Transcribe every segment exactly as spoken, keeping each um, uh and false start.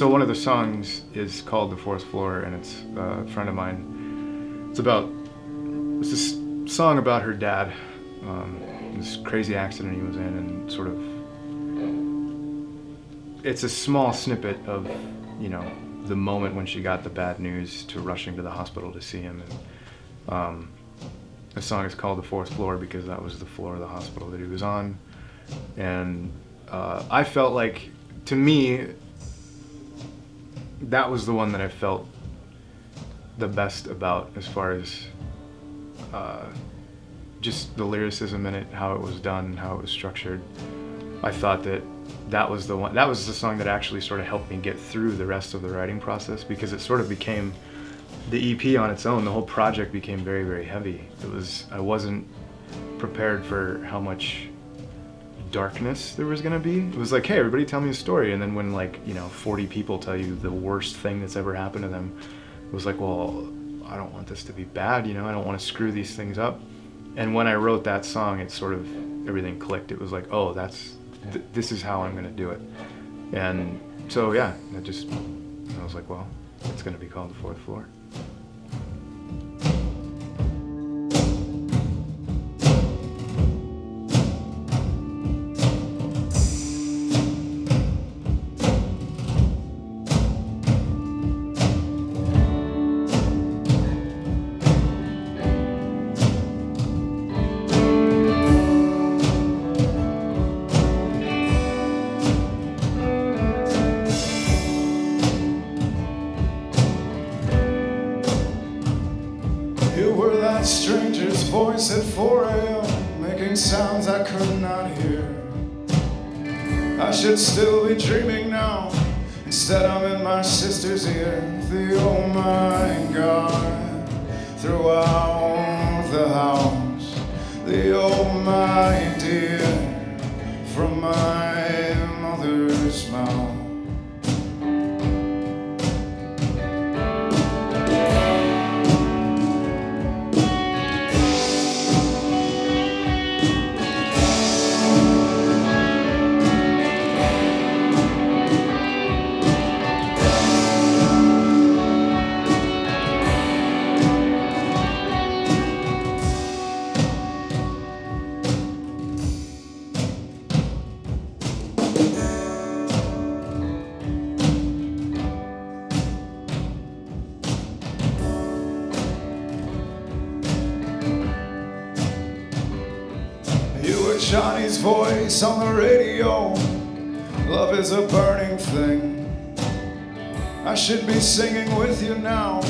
So one of the songs is called The Fourth Floor, and it's uh, a friend of mine. It's about, it's this song about her dad, um, this crazy accident he was in, and sort of, it's a small snippet of, you know, the moment when she got the bad news to rushing to the hospital to see him. And um, the song is called The Fourth Floor because that was the floor of the hospital that he was on. And uh, I felt like, to me, that was the one that I felt the best about, as far as uh, just the lyricism in it, how it was done, how it was structured. I thought that that was the one, that was the song that actually sort of helped me get through the rest of the writing process, because it sort of became the E P on its own. The whole project became very, very heavy. It was, I wasn't prepared for how much darkness there was gonna be. It was like, hey, everybody tell me a story. And then when, like, you know, forty people tell you the worst thing that's ever happened to them, it was like, well, I don't want this to be bad, you know, I don't want to screw these things up. And when I wrote that song, it sort of, everything clicked. It was like, oh, that's, th this is how I'm gonna do it. And so, yeah, it just, I was like, well, it's gonna be called The Fourth Floor. Stranger's voice at four A M making sounds I could not hear. I should still be dreaming now, instead I'm in my sister's ear. The oh my God throughout the house, the oh my dear from my mother's mouth. Johnny's voice on the radio, love is a burning thing. I should be singing with you now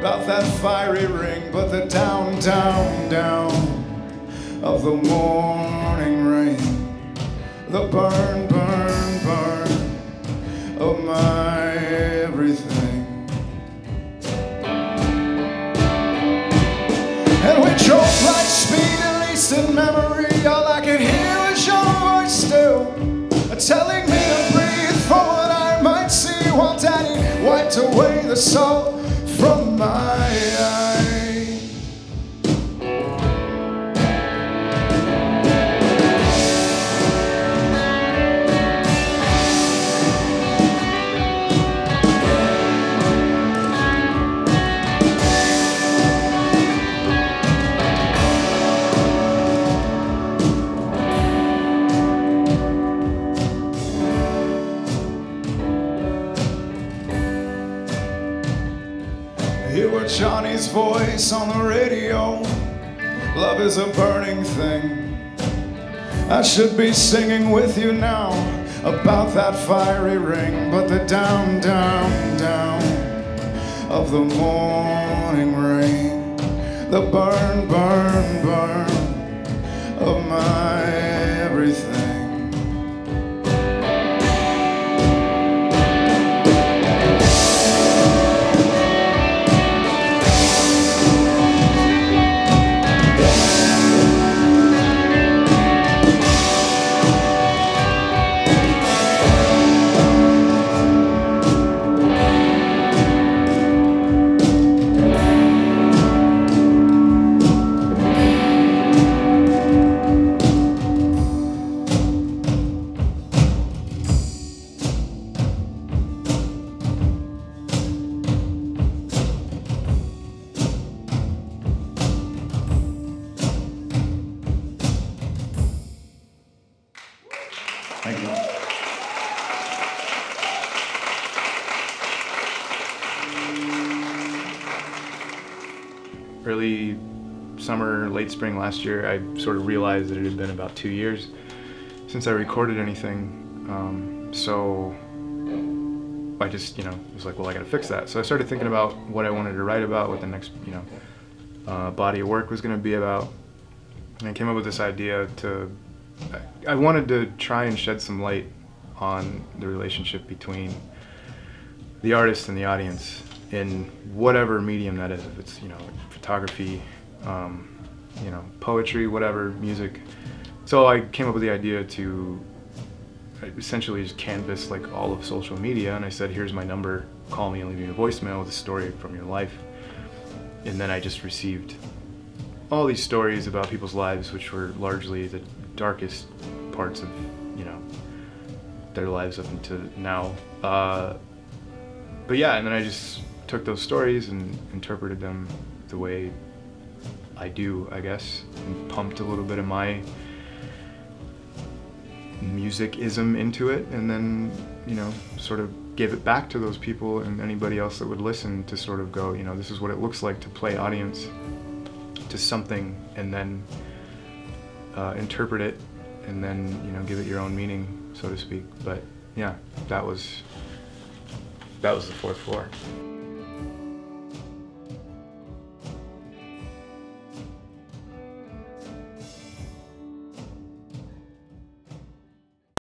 about that fiery ring, but the down, down, down of the morning rain, the burn, burn, burn of my everything. And we drove like speed, at least in memory. All I could hear was your voice still, telling me to breathe for what I might see, while Daddy wiped away the salt from my eye. You were Johnny's voice on the radio, love is a burning thing. I should be singing with you now about that fiery ring, but the down, down, down of the morning rain, the burn, burn, burn of my everything. early summer, late spring last year, I sort of realized that it had been about two years since I recorded anything. Um, so I just, you know, was like, well, I gotta fix that. So I started thinking about what I wanted to write about, what the next, you know, uh, body of work was gonna be about. And I came up with this idea to, I, I wanted to try and shed some light on the relationship between the artist and the audience in whatever medium that is, if it's, you know, like photography, um, you know, poetry, whatever, music. So I came up with the idea to essentially just canvas like all of social media, and I said, here's my number, call me and leave me a voicemail with a story from your life. And then I just received all these stories about people's lives, which were largely the darkest parts of, you know, their lives up until now. Uh, but yeah, and then I just took those stories and interpreted them the way I do, I guess, and pumped a little bit of my musicism into it, and then, you know, sort of gave it back to those people and anybody else that would listen to sort of go, you know, this is what it looks like to play audience to something, and then uh, interpret it, and then, you know, give it your own meaning, so to speak. But yeah, that was that was The Fourth Floor.